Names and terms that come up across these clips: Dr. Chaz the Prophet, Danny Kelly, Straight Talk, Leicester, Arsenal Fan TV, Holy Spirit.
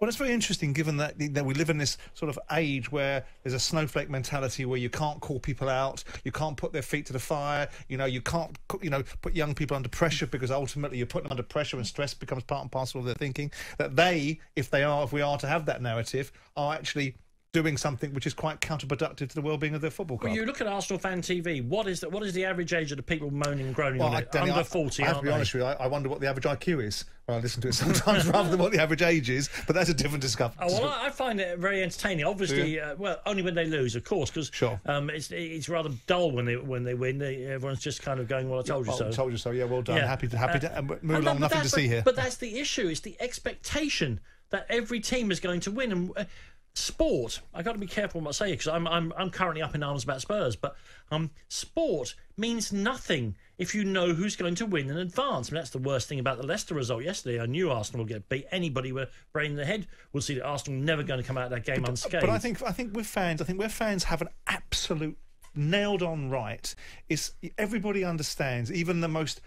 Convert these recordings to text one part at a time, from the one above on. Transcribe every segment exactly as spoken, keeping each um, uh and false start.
Well, it's very interesting, given that, that we live in this sort of age where there's a snowflake mentality, where you can't call people out, you can't put their feet to the fire, you know, you can't, you know, put young people under pressure, because ultimately you're putting them under pressure, and stress becomes part and parcel of their thinking. That they, if they are, if we are to have that narrative, are actually doing something which is quite counterproductive to the well-being of their football club. Well, you look at Arsenal Fan T V. What is the, what is the average age of the people moaning and groaning well, on I, it? Danny, Under I, forty, I have to be they? honest with you, I, I wonder what the average I Q is when I listen to it sometimes, rather than what the average age is, but that's a different discovery. Oh, well, I find it very entertaining. Obviously, yeah. uh, well, only when they lose, of course, because sure. um, it's, it's rather dull when they, when they win. They, everyone's just kind of going, well, I told yeah, you well, so. I told you so, yeah, well done, yeah. happy to, happy to, uh, move along, that, nothing to but, see here. But that's the issue, it's the expectation that every team is going to win, and uh, sport, I've got to be careful what I say, because I'm, I'm, I'm currently up in arms about Spurs, but um, sport means nothing if you know who's going to win in advance. I mean, that's the worst thing about the Leicester result yesterday. I knew Arsenal would get beat. Anybody with a brain in their head would see that Arsenal never going to come out of that game but, unscathed. But I think, I think with fans, I think where fans have an absolute nailed-on right is everybody understands, even the most...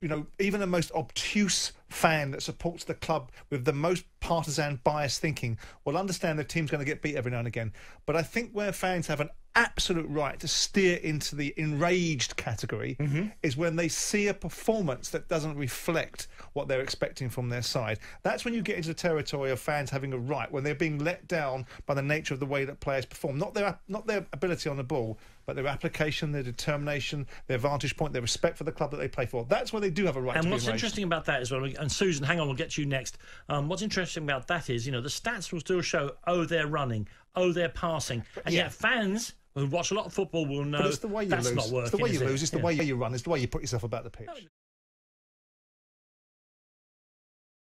You know, even the most obtuse fan that supports the club with the most partisan bias thinking will understand the team's going to get beat every now and again. But I think where fans have an absolute right to steer into the enraged category mm-hmm. is when they see a performance that doesn't reflect what they're expecting from their side. That's when you get into the territory of fans having a right, when they're being let down by the nature of the way that players perform. Not their, not their ability on the ball, but their application, their determination, their vantage point, their respect for the club that they play for. That's where they do have a right and to be. And what's interesting about that is, well, and Susan, hang on, we'll get to you next. Um, what's interesting about that is, you know, the stats will still show, oh, they're running, oh, they're passing. And yeah. yet fans who watch a lot of football will know that's not working. It's the way you lose, it's the way you run, it's the way you put yourself about the pitch.